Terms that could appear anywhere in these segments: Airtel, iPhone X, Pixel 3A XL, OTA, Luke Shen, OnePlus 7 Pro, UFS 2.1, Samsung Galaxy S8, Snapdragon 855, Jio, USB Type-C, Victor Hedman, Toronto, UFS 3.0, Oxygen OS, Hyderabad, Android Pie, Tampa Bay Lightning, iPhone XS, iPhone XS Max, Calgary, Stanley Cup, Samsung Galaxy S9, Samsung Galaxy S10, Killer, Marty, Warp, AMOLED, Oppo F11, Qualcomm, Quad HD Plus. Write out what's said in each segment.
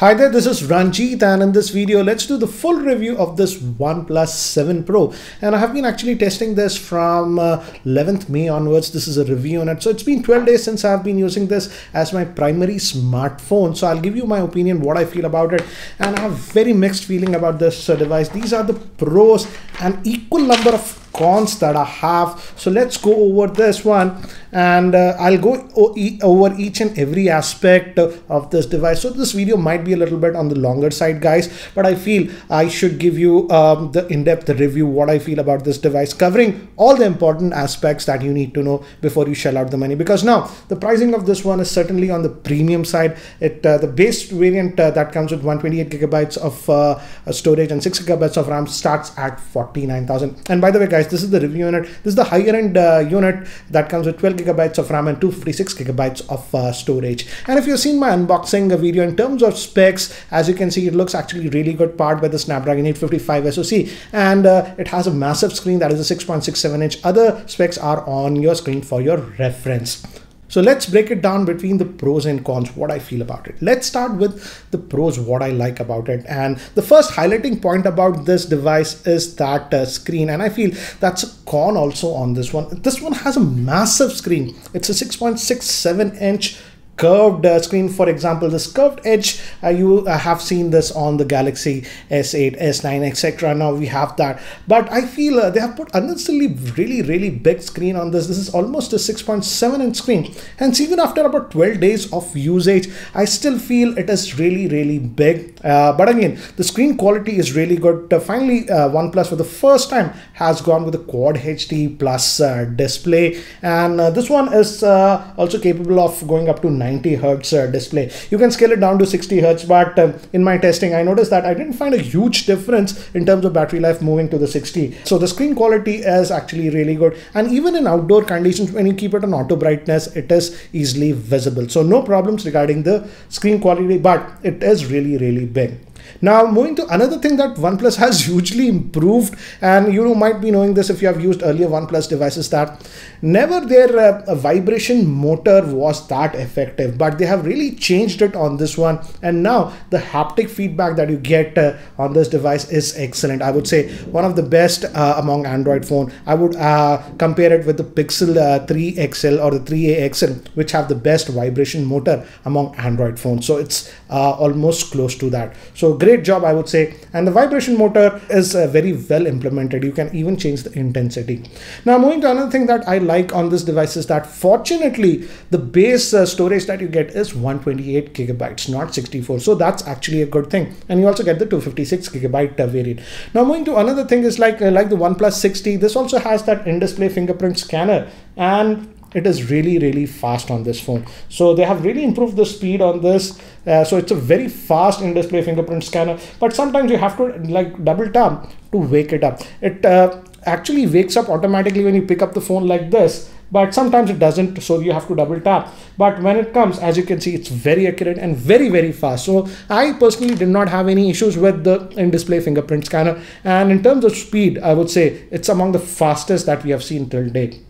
Hi there, this is Ranjit, and in this video let's do the full review of this OnePlus 7 Pro. And I have been actually testing this from 11th May onwards. This is a review on it. So it's been 12 days since I've been using this as my primary smartphone. So I'll give you my opinion, what I feel about it. And I have very mixed feeling about this device. These are the pros and equal number of cons that I have. So let's go over this one, and I'll go over each and every aspect of this device. So this video might be a little bit on the longer side, guys, but I feel I should give you the in-depth review, what I feel about this device, covering all the important aspects that you need to know before you shell out the money. Because now the pricing of this one is certainly on the premium side. It the base variant that comes with 128 gigabytes of storage and 6 gigabytes of RAM starts at 49,000. And by the way, guys, this is the review unit. This is the higher end unit that comes with 12 gigabytes of RAM and 256 gigabytes of storage. And if you've seen my unboxing video, in terms of specs, as you can see, it looks actually really good, powered by the Snapdragon 855 SoC, and it has a massive screen that is a 6.67 inch. Other specs are on your screen for your reference. So let's break it down between the pros and cons, what I feel about it. Let's start with the pros, what I like about it. And the first highlighting point about this device is that screen. And I feel that's a con also on this one. This one has a massive screen. It's a 6.67 inch curved screen. For example, this curved edge, you have seen this on the Galaxy S8, S9, etc. Now we have that, but I feel they have put unnecessarily really big screen on this. This is almost a 6.7 inch screen, and even after about 12 days of usage, I still feel it is really big. But again, the screen quality is really good. Finally, OnePlus for the first time has gone with a Quad HD Plus display, and this one is also capable of going up to 90 Hz display. You can scale it down to 60 Hz, but in my testing, I noticed that I didn't find a huge difference in terms of battery life moving to the 60. So the screen quality is actually really good, and even in outdoor conditions, when you keep it on auto brightness, it is easily visible. So no problems regarding the screen quality, but it is really big. Now moving to another thing that OnePlus has hugely improved, and you might be knowing this if you have used earlier OnePlus devices, that never their vibration motor was that effective, but they have really changed it on this one. And now the haptic feedback that you get on this device is excellent. I would say one of the best among Android phone. I would compare it with the Pixel 3 XL or the 3A XL, which have the best vibration motor among Android phones. So it's almost close to that. So great job, I would say. And the vibration motor is very well implemented. You can even change the intensity. Now moving to another thing that I like on this device is that fortunately the base storage that you get is 128 gigabytes, not 64. So that's actually a good thing. And you also get the 256 gigabyte variant. Now moving to another thing is like the OnePlus 60, this also has that in-display fingerprint scanner, and it is really fast on this phone. So they have really improved the speed on this. So it's a very fast in-display fingerprint scanner, but sometimes you have to like double tap to wake it up. It actually wakes up automatically when you pick up the phone like this, but sometimes it doesn't, so you have to double tap. But when it comes, as you can see, it's very accurate and very fast. So I personally did not have any issues with the in-display fingerprint scanner, and in terms of speed, I would say it's among the fastest that we have seen till date.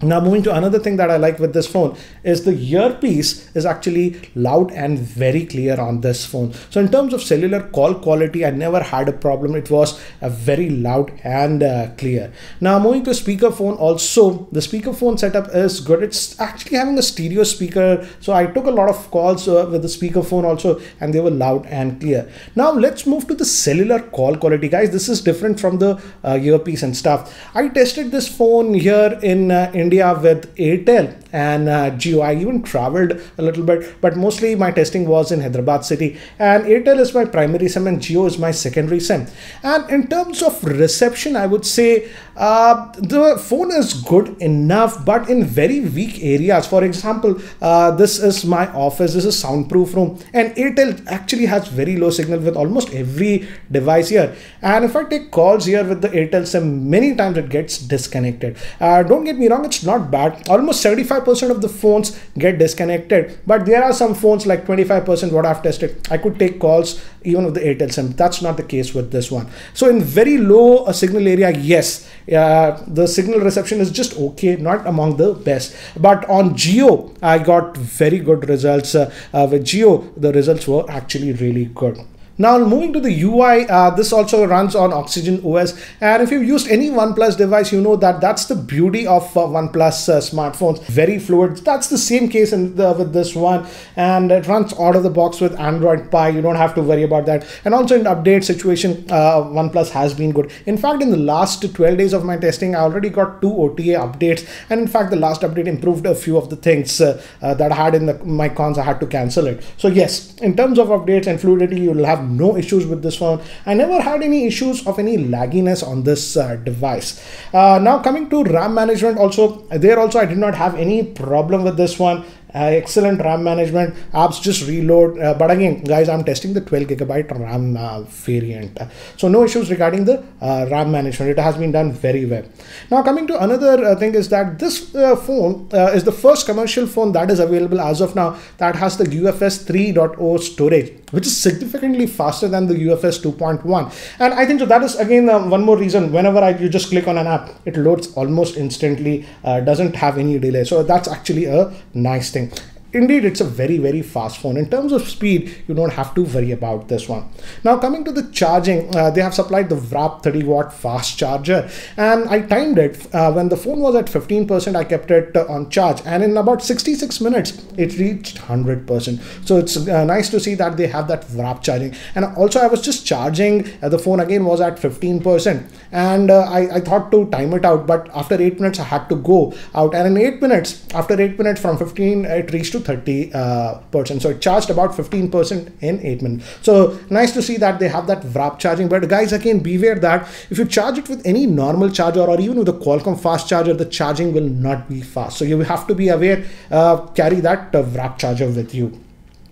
Now moving to another thing that I like with this phone is the earpiece is actually loud and very clear on this phone. So in terms of cellular call quality, I never had a problem. It was very loud and clear. Now moving to speakerphone, also the speakerphone setup is good. It's actually having a stereo speaker. So I took a lot of calls with the speakerphone also, and they were loud and clear. Now let's move to the cellular call quality, guys. This is different from the earpiece and stuff. I tested this phone here in India with Airtel and Jio. I even traveled a little bit, but mostly my testing was in Hyderabad city, and Airtel is my primary SIM and Jio is my secondary SIM. And in terms of reception, I would say the phone is good enough, but in very weak areas. For example, this is my office, this is soundproof room, and Airtel actually has very low signal with almost every device here. And if I take calls here with the Airtel SIM, many times it gets disconnected. Don't get me wrong, it's it's not bad. Almost 75% of the phones get disconnected, but there are some phones like 25% what I've tested, I could take calls even with the Airtel SIM. That's not the case with this one. So in very low signal area, yes, the signal reception is just okay, not among the best. But on Jio, I got very good results. With Jio, the results were actually really good. Now moving to the UI, this also runs on Oxygen OS, and if you've used any OnePlus device, you know that that's the beauty of OnePlus smartphones, very fluid. That's the same case with this one, and it runs out of the box with Android Pie. You don't have to worry about that. And also in update situation, OnePlus has been good. In fact, in the last 12 days of my testing, I already got 2 OTA updates, and in fact the last update improved a few of the things that I had in my cons. I had to cancel it. So yes, in terms of updates and fluidity, you will have no issues with this one. I never had any issues of any lagginess on this device. Now coming to RAM management, I did not have any problem with this one. Excellent RAM management, apps just reload, but again guys, I'm testing the 12GB RAM variant, so no issues regarding the RAM management. It has been done very well. Now coming to another thing is that this phone is the first commercial phone that is available as of now that has the UFS 3.0 storage, which is significantly faster than the UFS 2.1, and I think so that is again one more reason. Whenever you just click on an app, it loads almost instantly, doesn't have any delay, so that's actually a nice thing. Indeed, it's a very, very fast phone. In terms of speed, you don't have to worry about this one. Now coming to the charging, they have supplied the Warp 30-watt fast charger, and I timed it. When the phone was at 15%, I kept it on charge, and in about 66 minutes it reached 100%. So it's nice to see that they have that Warp charging. And also I was just charging, the phone again was at 15%, and I thought to time it out, but after 8 minutes I had to go out, and in 8 minutes from 15 it reached to 30%. So it charged about 15% in 8 minutes. So nice to see that they have that Warp charging. But guys, again beware that if you charge it with any normal charger or even with a Qualcomm fast charger, the charging will not be fast. So you have to be aware, carry that Warp charger with you.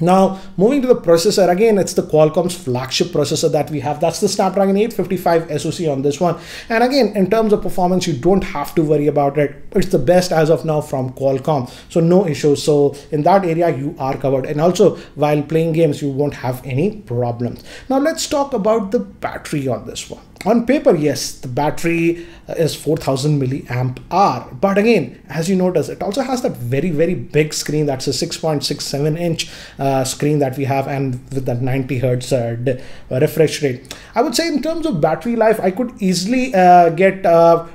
Now moving to the processor, again it's the Qualcomm's flagship processor that we have. That's the Snapdragon 855 SoC on this one, and again in terms of performance you don't have to worry about it. It's the best as of now from Qualcomm, so no issues. So in that area you are covered, and also while playing games you won't have any problems. Now let's talk about the battery on this one. On paper, yes, the battery is 4000 mAh, but again as you notice, it also has that very, very big screen. That's a 6.67 inch screen that we have, and with that 90 hertz refresh rate. I would say in terms of battery life, I could easily get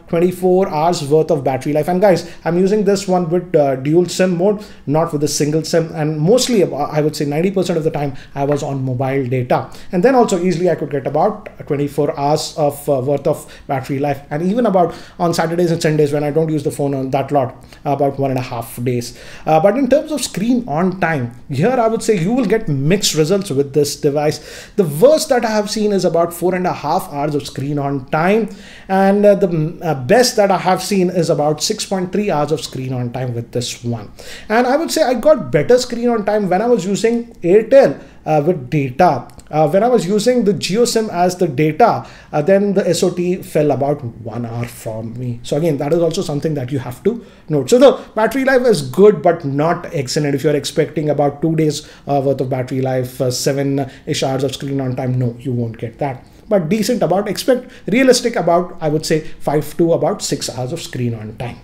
24 hours worth of battery life. And guys, I'm using this one with dual SIM mode, not with a single SIM, and mostly I would say 90% of the time I was on mobile data, and then also easily I could get about 24 hours of worth of battery life, and even about on Saturdays and Sundays when I don't use the phone on that lot, about 1.5 days. But in terms of screen on time, here I would say you will get mixed results with this device. The worst that I have seen is about 4.5 hours of screen on time, and the best that I have seen is about 6.3 hours of screen on time with this one. And I would say I got better screen on time when I was using Airtel with data. When I was using the Jio SIM as the data, then the SOT fell about 1 hour from me. So again, that is also something that you have to note. So the battery life is good, but not excellent. If you're expecting about 2 days worth of battery life, 7-ish hours of screen on time, no, you won't get that. But decent about, expect realistic about, I would say 5 to about 6 hours of screen on time.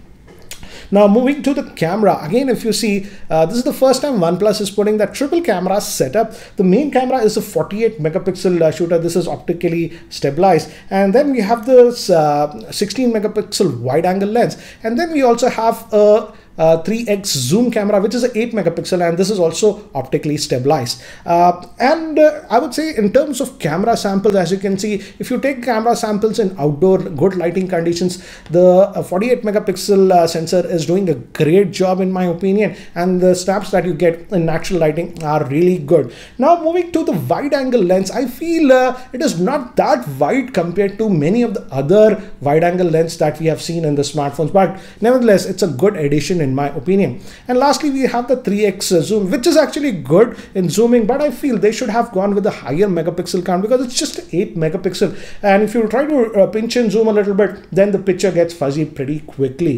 Now moving to the camera, again if you see, this is the first time OnePlus is putting that triple camera setup. The main camera is a 48 megapixel shooter. This is optically stabilized, and then we have this 16 megapixel wide angle lens, and then we also have a 3x zoom camera, which is an 8 megapixel, and this is also optically stabilized. I would say in terms of camera samples, as you can see, if you take camera samples in outdoor good lighting conditions, the 48 megapixel sensor is doing a great job in my opinion, and the snaps that you get in natural lighting are really good. Now moving to the wide angle lens, I feel it is not that wide compared to many of the other wide angle lenses that we have seen in the smartphones, but nevertheless it's a good addition in in my opinion. And lastly, we have the 3x zoom, which is actually good in zooming, but I feel they should have gone with a higher megapixel count because it's just 8 megapixel, and if you try to pinch and zoom a little bit, then the picture gets fuzzy pretty quickly.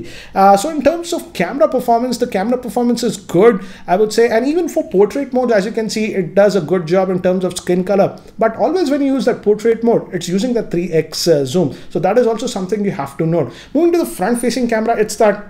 So in terms of camera performance, the camera performance is good, I would say, and even for portrait mode, as you can see, it does a good job in terms of skin color. But always when you use that portrait mode, it's using the 3x zoom, so that is also something you have to note. Moving to the front facing camera, it's that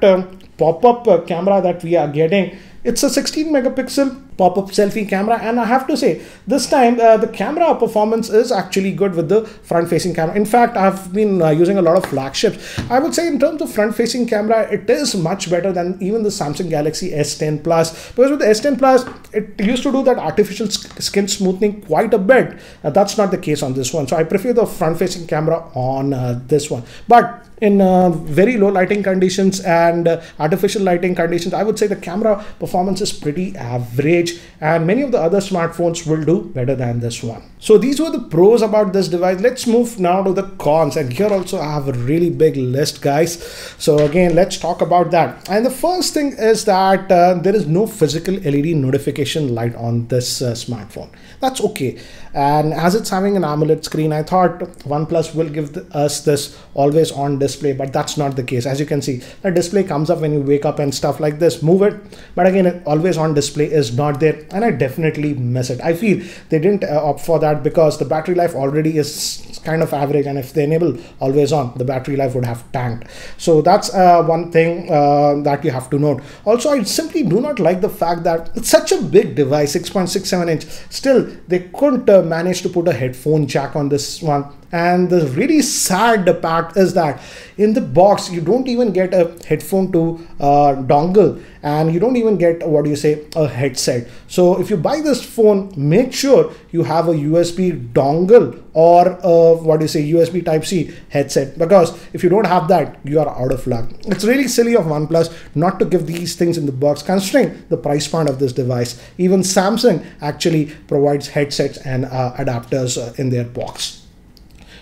pop-up camera that we are getting. It's a 16 megapixel pop-up selfie camera, and I have to say this time the camera performance is actually good with the front-facing camera. In fact, I've been using a lot of flagships. I would say in terms of front-facing camera, it is much better than even the Samsung Galaxy S10 Plus, because with the S10 Plus, it used to do that artificial skin smoothing quite a bit. That's not the case on this one, so I prefer the front-facing camera on this one. But in very low lighting conditions and artificial lighting conditions, I would say the camera performance is pretty average, and many of the other smartphones will do better than this one. So these were the pros about this device. Let's move now to the cons, and here also I have a really big list, guys. So again, let's talk about that. And the first thing is that there is no physical LED notification light on this smartphone. That's okay, and as it's having an AMOLED screen, I thought OnePlus will give us this always on display, but that's not the case. As you can see, the display comes up when you wake up and stuff like this, move it, but again, always on display is not there, and I definitely miss it. I feel they didn't opt for that because the battery life already is kind of average, and if they enable always on, the battery life would have tanked. So that's one thing that you have to note. Also, I simply do not like the fact that it's such a big device, 6.67 inch, still they couldn't manage to put a headphone jack on this one. And the really sad part is that in the box, you don't even get a headphone to dongle, and you don't even get, what do you say, a headset. So if you buy this phone, make sure you have a USB dongle or a, what do you say, USB Type-C headset, because if you don't have that, you are out of luck. It's really silly of OnePlus not to give these things in the box, considering the price point of this device. Even Samsung actually provides headsets and adapters in their box.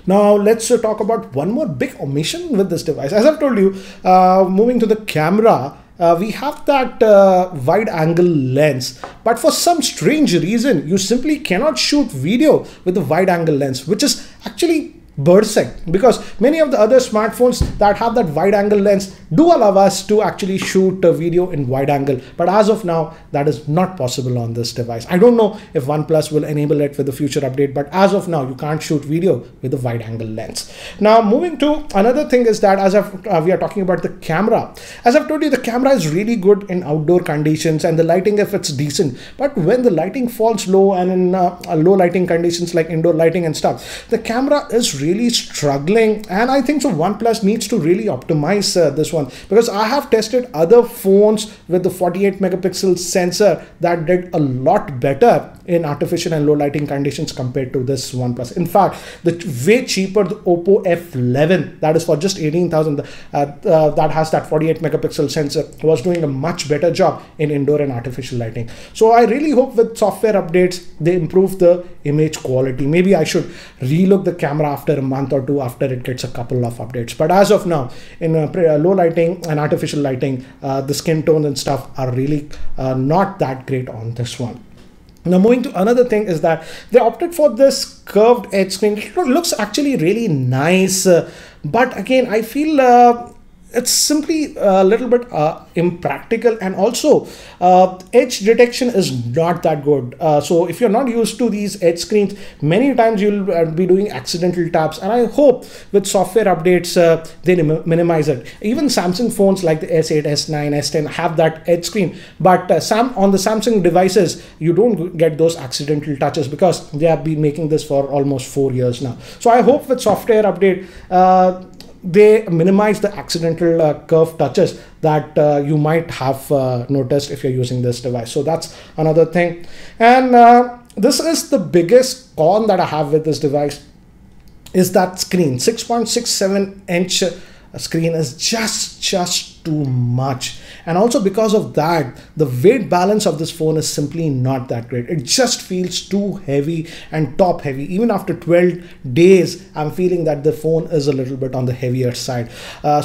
Now let's talk about one more big omission with this device. As I've told you, moving to the camera, we have that wide angle lens, but for some strange reason, you simply cannot shoot video with the wide angle lens, which is actually bursting, because many of the other smartphones that have that wide angle lens do allow us to actually shoot a video in wide angle, but as of now that is not possible on this device. I don't know if OnePlus will enable it with the future update, but as of now you can't shoot video with a wide angle lens. Now moving to another thing is that as we are talking about the camera, as I've told you, the camera is really good in outdoor conditions and the lighting, if it's decent, but when the lighting falls low and in low lighting conditions like indoor lighting and stuff, the camera is really struggling, and I think so OnePlus needs to really optimize this one, because I have tested other phones with the 48 megapixel sensor that did a lot better in artificial and low lighting conditions compared to this OnePlus. In fact, the way cheaper the Oppo F11, that is for just 18,000, that has that 48 megapixel sensor, was doing a much better job in indoor and artificial lighting. So I really hope with software updates they improve the image quality. Maybe I should relook the camera after a month or two, after it gets a couple of updates, but as of now in low lighting and artificial lighting, the skin tones and stuff are really not that great on this one. Now moving to another thing is that they opted for this curved edge screen. It looks actually really nice, but again I feel it's simply a little bit impractical, and also edge detection is not that good. So if you're not used to these edge screens, many times you'll be doing accidental taps, and I hope with software updates they minimize it. Even Samsung phones like the S8, S9, S10 have that edge screen, but on the Samsung devices you don't get those accidental touches, because they have been making this for almost 4 years now. So I hope with software update they minimize the accidental curve touches that you might have noticed if you're using this device. So that's another thing, and this is the biggest con that I have with this device, is that screen, 6.67 inch screen is just too much. And also because of that, the weight balance of this phone is simply not that great. It just feels too heavy and top heavy. Even after 12 days, I'm feeling that the phone is a little bit on the heavier side.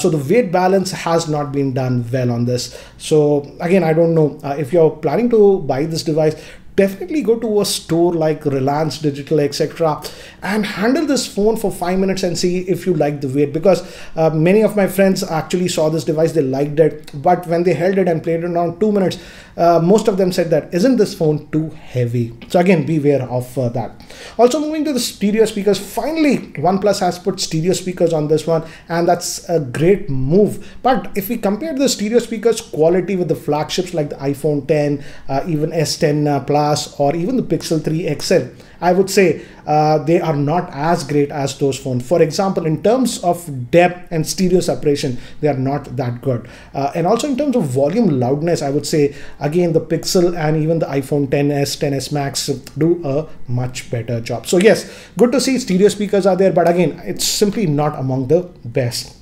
So the weight balance has not been done well on this. So again, I don't know if you're planning to buy this device, definitely go to a store like Reliance Digital, etc. and handle this phone for 5 minutes and see if you like the weight, because many of my friends actually saw this device, they liked it, but when they held it and played it around 2 minutes, most of them said that isn't this phone too heavy? So again, beware of that. Also moving to the stereo speakers, finally OnePlus has put stereo speakers on this one, and that's a great move. But if we compare the stereo speakers quality with the flagships like the iPhone X, even S10 Plus, or even the Pixel 3 XL, I would say they are not as great as those phones. For example, in terms of depth and stereo separation, they are not that good. And also in terms of volume loudness, I would say, again, the Pixel and even the iPhone XS, XS Max do a much better job. So yes, good to see stereo speakers are there, but again, it's simply not among the best.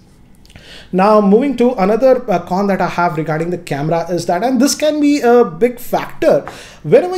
Now moving to another con that I have regarding the camera is that, and this can be a big factor, whenever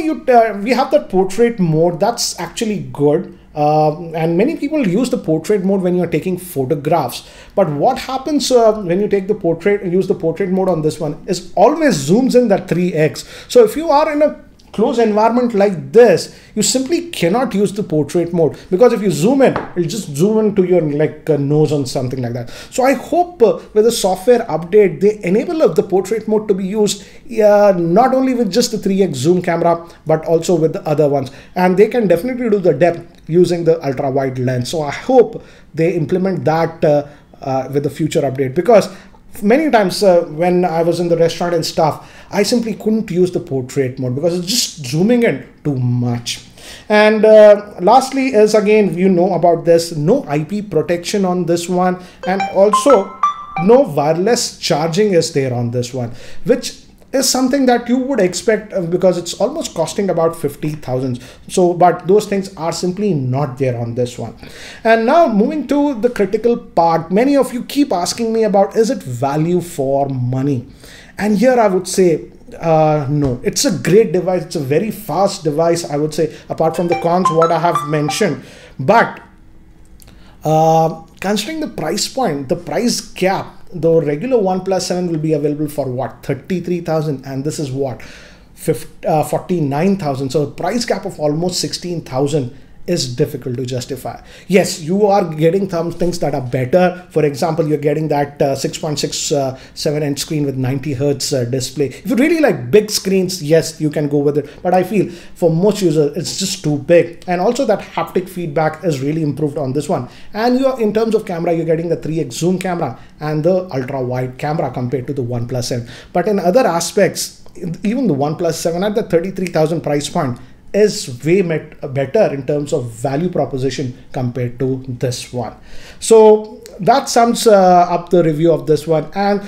we have that portrait mode, that's actually good. And many people use the portrait mode when you're taking photographs. But what happens when you take the portrait, use the portrait mode on this one, is always zooms in that 3x. So if you are in a close environment like this, you simply cannot use the portrait mode, because if you zoom in, it'll just zoom into your like nose or something like that. So I hope with the software update, they enable the portrait mode to be used not only with just the 3x zoom camera, but also with the other ones. And they can definitely do the depth using the ultra wide lens. So I hope they implement that with the future update, because many times when I was in the restaurant and stuff, I simply couldn't use the portrait mode because it's just zooming in too much. And lastly is, again, you know about this, no IP protection on this one, and also no wireless charging is there on this one, which is something that you would expect because it's almost costing about 50,000. So, but those things are simply not there on this one. And now moving to the critical part, many of you keep asking me about, is it value for money? And here I would say, no, it's a great device. It's a very fast device, I would say, apart from the cons, what I have mentioned, but considering the price point, the price gap, the regular OnePlus 7 will be available for what, 33,000, and this is what, 49,000. So a price gap of almost 16,000 is difficult to justify. Yes, you are getting some things that are better. For example, you're getting that 6.67-inch screen with 90 hertz display. If you really like big screens, yes, you can go with it. But I feel for most users, it's just too big. And also that haptic feedback is really improved on this one. And you're, in terms of camera, you're getting the 3x zoom camera and the ultra-wide camera compared to the OnePlus 7. But in other aspects, even the OnePlus 7 at the 33,000 price point is way better in terms of value proposition compared to this one. So that sums up the review of this one. And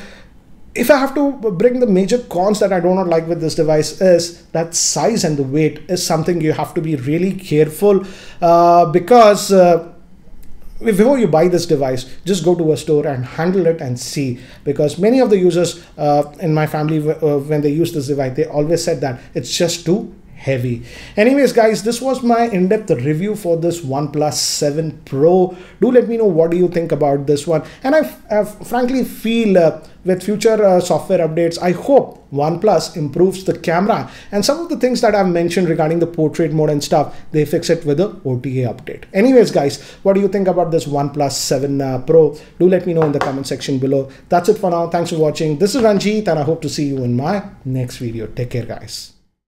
if I have to bring the major cons that I do not like with this device, is that size and the weight is something you have to be really careful because before you buy this device, just go to a store and handle it and see, because many of the users in my family, when they use this device, they always said that it's just too heavy. Anyways, guys, this was my in-depth review for this OnePlus 7 Pro. Do let me know what do you think about this one. And I frankly feel with future software updates, I hope OnePlus improves the camera, and some of the things that I've mentioned regarding the portrait mode and stuff, they fix it with the OTA update. Anyways, guys, what do you think about this OnePlus 7 Pro? Do let me know in the comment section below. That's it for now. Thanks for watching. This is Ranjit, and I hope to see you in my next video. Take care, guys.